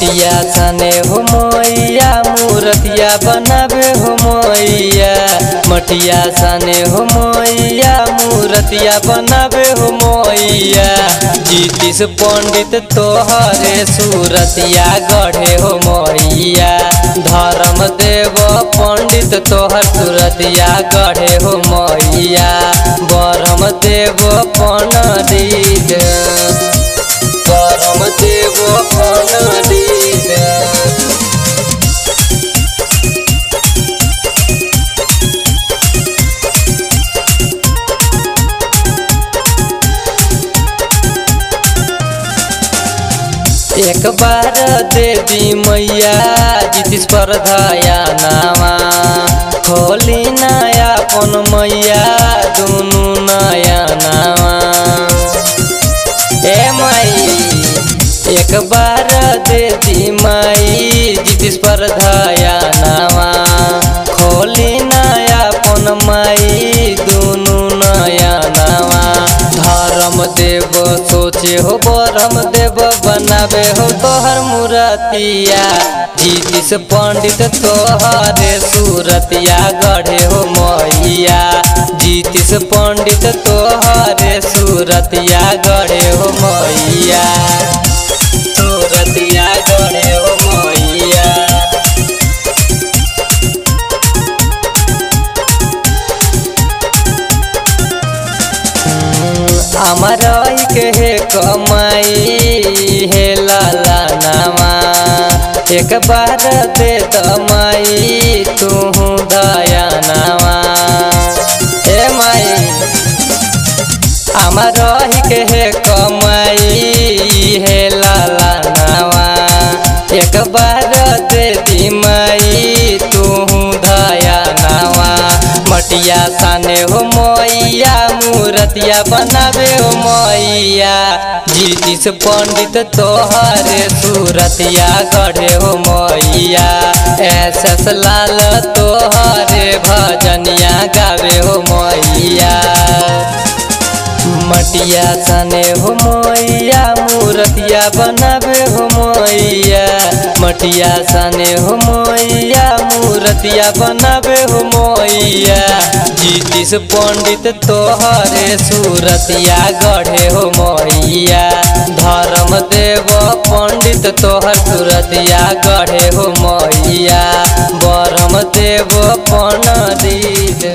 मूर्तिया थाने हो मैया, मूर्तिया बनावे हो मैया। मटिया थाने हो मैया, मूर्तिया बनावे हो मैया। जितीश पंडित तोहरे सूरतिया गढ़े हो मैया। धर्म देव पंडित तोहर सूरतिया गढ़े हो मैया। ब्रह्म देव पंडित एक बार देवी मैया जितीश पर धाया नामा। खोली नया अपन मैया दुनू नया नामा। ए माई एक बार देवी माई जितीश पर धाया नामा। खोली नया अपन माई दुनू नया नामा। धर्म देव सोचे हो ब्रह्म देव बनावे हो तोहर मूर्तिया। जितीश पंडित तोहरे सूरतिया गढ़े हो मैया। जितीश पंडित तोहरे सूरतिया गढ़े हो मैया। सूरतिया गढ़े हो मैया। हमारा के कमाई हे लाला नामा। एक बार दे दमाई तू दया नामा। हे माई हमार के हे कमाई हे लाला नामा। एक बार दे दी माई तू दया नामा। मटिया साने हो मैया, मूर्तिया बनावे हो मैया। जितीश पंडित तोहरे सूरतिया गढ़े हो मैया। एसएस लाल तोहरे भजनिया गावे हो मैया। मटिया थाने हो मैया, मूर्तिया बनावे हो मैया। मटिया थाने हो मैया, मूर्तिया बनावे हो मैया। जितीश पंडित तोहरे सूरतिया गढ़े हो मैया। धर्म देव पंडित तोहर सूरतिया गढ़े हो मैया। ब्रह्म देव पंडित।